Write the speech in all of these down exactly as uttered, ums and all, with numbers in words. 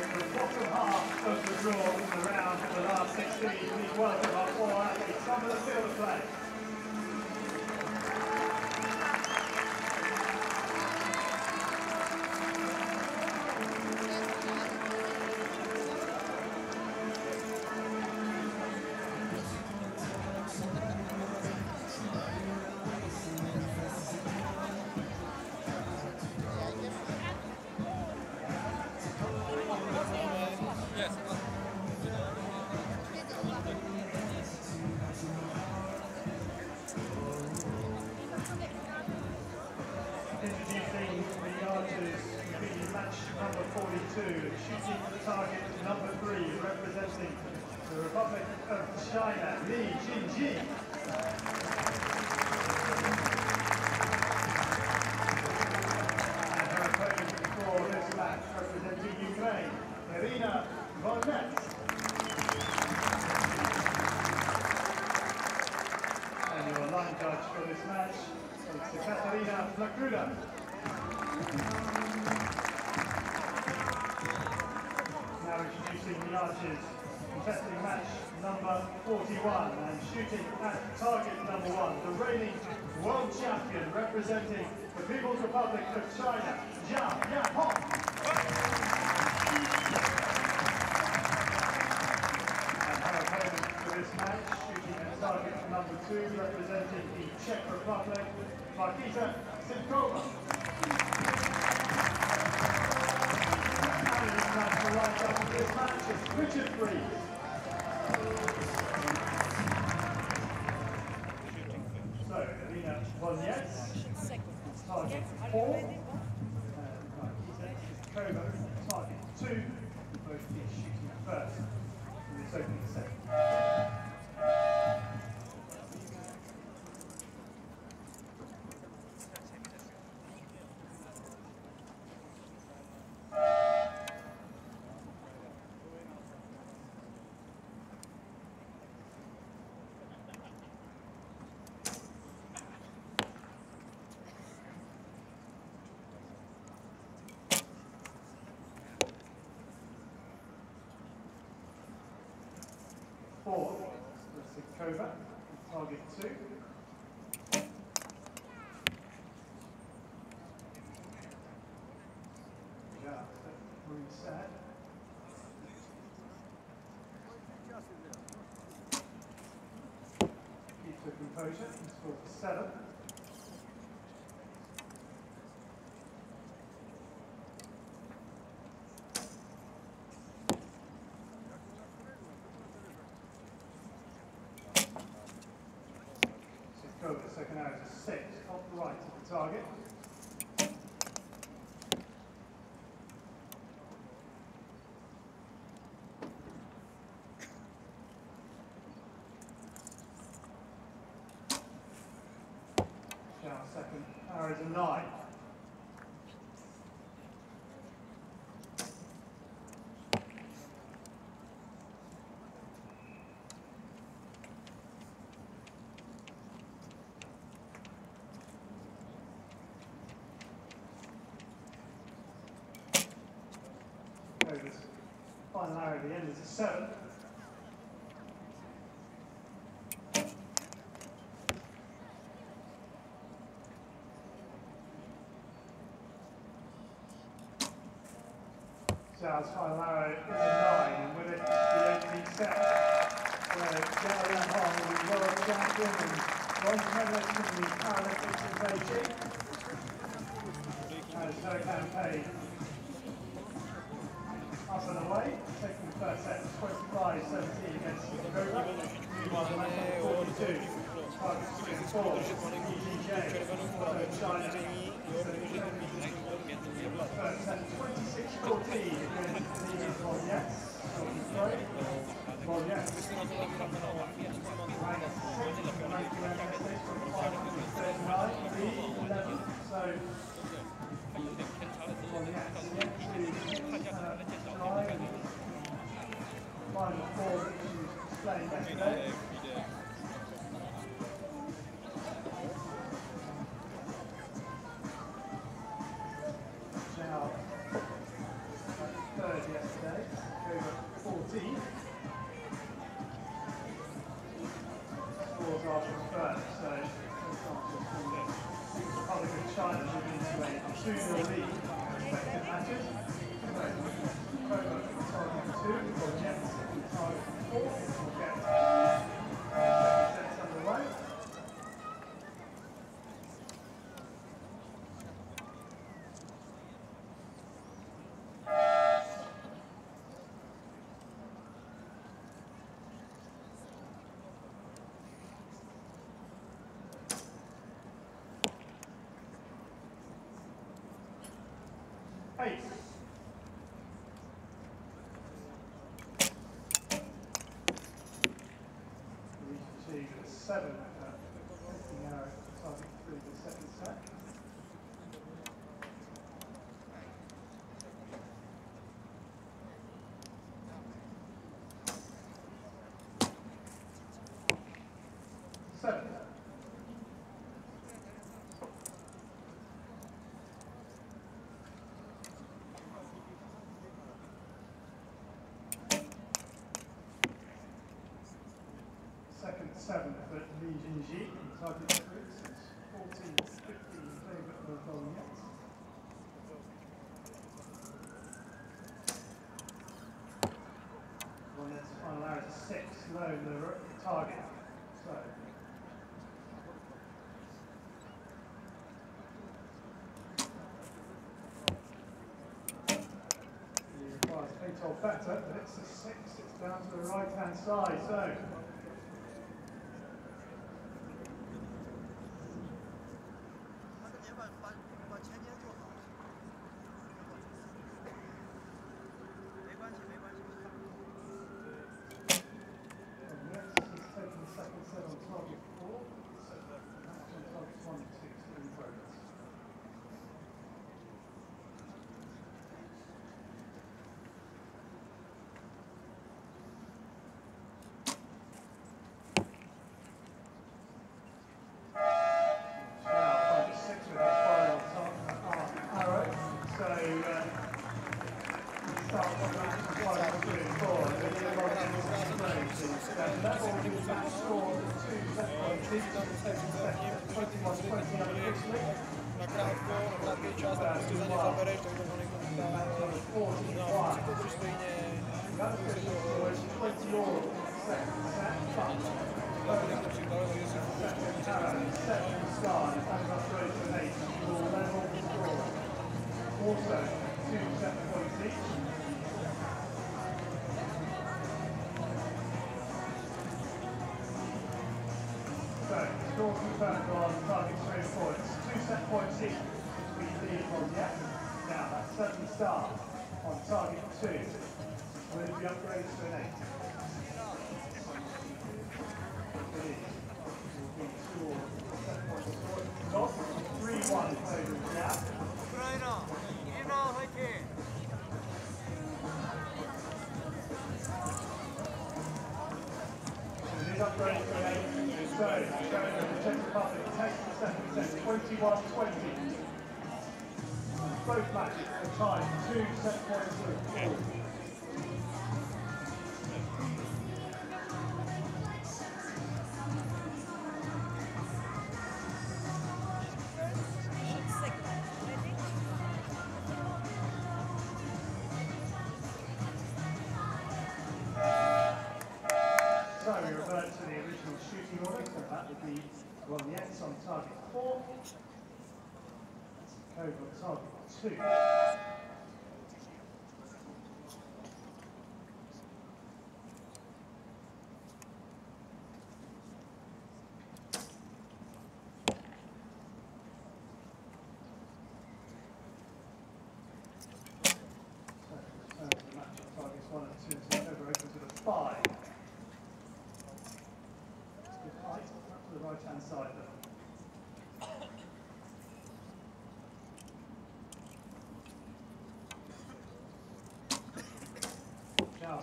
the bottom half of the draw in the round for the last sixteen. We welcome our four athletes on the field play. Shooting for target number three, representing the Republic of China, Li Jinzhi. And her opponent for this match, representing Ukraine, Irina Volnets. And your line judge for this match is Katerina Plakruda. Introducing the archers, contesting match number forty-one and shooting at target number one, the reigning world champion representing the People's Republic of China, Xiao Yanhong. And her opponent for this match, shooting at target number two, representing the Czech Republic, Marketa Sidkova. Right up for this match is Richard Breeze. So, Irina Volnets, target four, and Marketa Sidkova, target two, both teams shooting first in this opening set. Four, Sidkova, target two. Yeah, really sad. Keep the composure, and score for seven. The second out is six, top right of the target. Now second arrow is a nine. Final arrow at the end is a seven. Xiao's final arrow is a nine, and with it the opening set, where Xiao Yanhong is the world champion and bronze medalist in the Paralympics in Beijing. And her campaign. Up and away, taking the first set, twenty-five seventeen against Sidkova. Meanwhile, the match number forty-two, target shooting four, E G J, also China. So the first set, twenty-six fourteen against Irina Volnets. Volnets, ranked sixth in the ranking United States from five thirty-nine, three eleven, so final four that she was playing yesterday. Now, third yesterday. Ace. Reach achieved a seven at the arrow target through the second set. Seven. Seven for Li Jinzhi in target group since fourteen fifteen in favour of the Bolognese. Bolognese final arrow is six, low in the target. So he requires eight old batter, but it's a six, it's down to the right hand side. So two.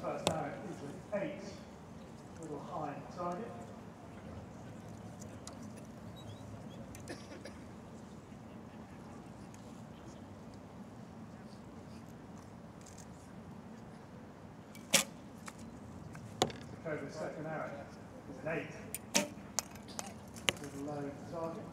First arrow is an eight, a little high in target. Sidkova, second arrow is an eight. With a low target.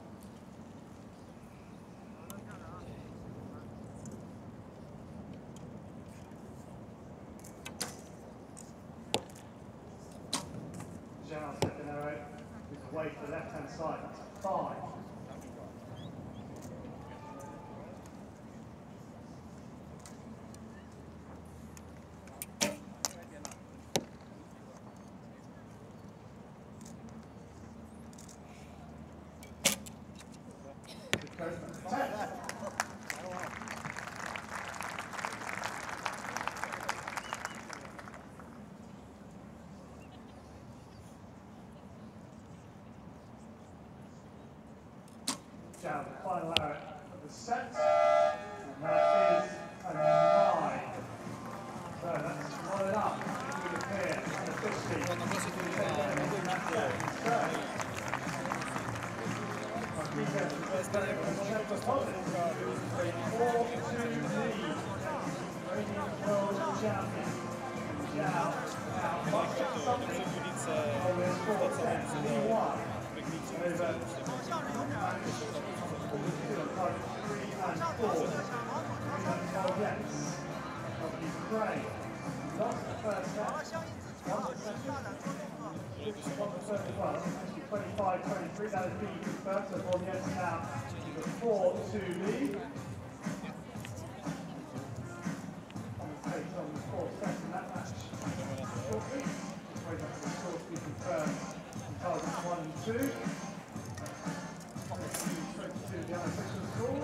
Zhao's second arrow is away to the left hand side, that's five. Down the final arrow of the set, and that is a nine. So that's one and up, it would appear, and officially taken that set. Three and four. Yes, of Ukraine. Lost the first set. Lost the first set. Lost the first one. Actually, twenty-five twenty-three. That is being confirmed. So, Marketa now with a four two lead. And it takes on the fourth set in that match. Shortly. Wait up for the score to be confirmed. Targets one and two. twenty-two the other section score.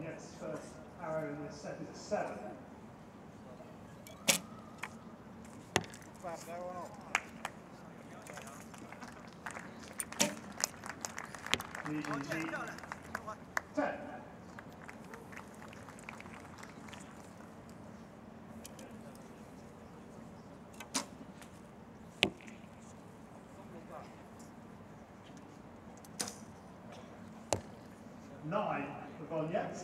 Yes, first arrow in the set is a seven. Clap that one off. Leading the ten. Nine for Bonyet.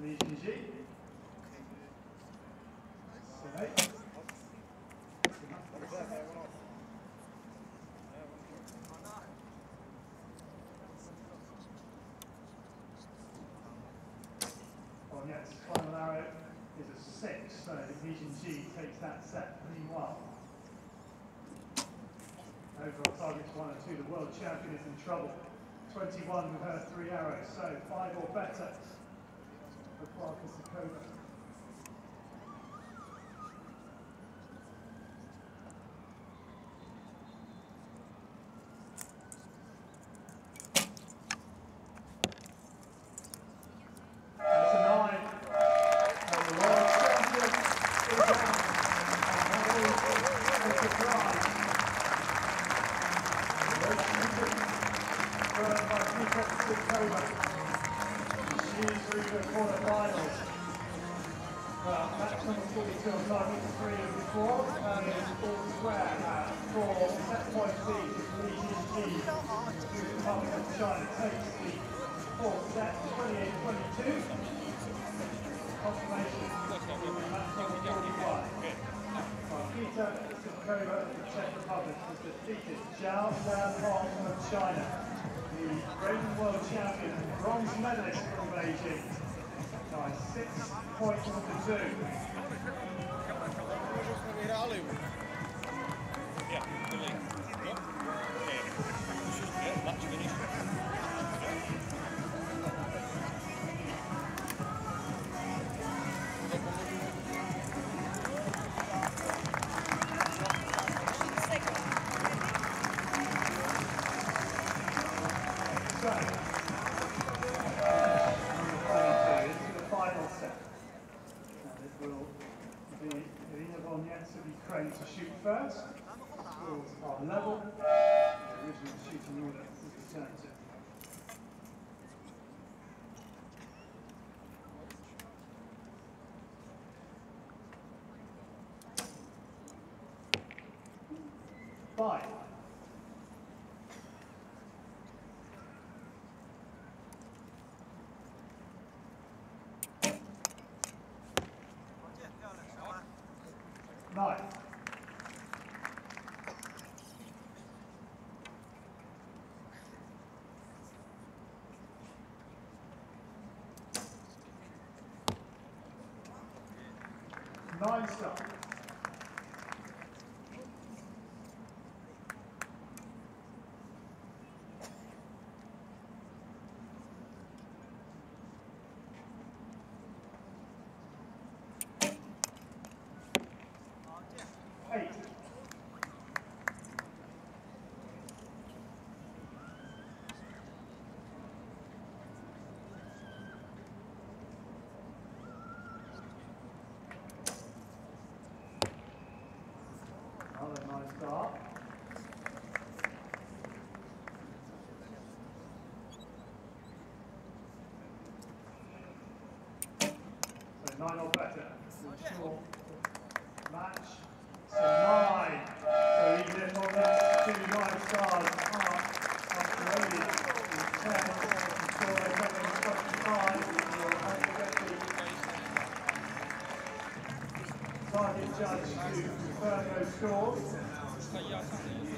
Li Jinzhi. Seven eight. Bonyet's final arrow is a six, so Li Jinzhi takes that set. Meanwhile, overall targets one and two. The world champion is in trouble. twenty-one with her three arrows, so five or better for Marketa Sidkova. Thank you. Xiao Yanhong of China, the reigning world champion, bronze medalist from Beijing, by six points to two. Yeah, really. Yeah, much finished. To shoot first, scores are level, the original shooting order is returned to. Five. Nine. Nine stars. Eight. Start. So nine or better. It's short match. So nine. So even if on that, two nine stars apart. Australia is ten. Until they get them twenty-five, you'll have to get the target judge to confirm those scores. Yeah.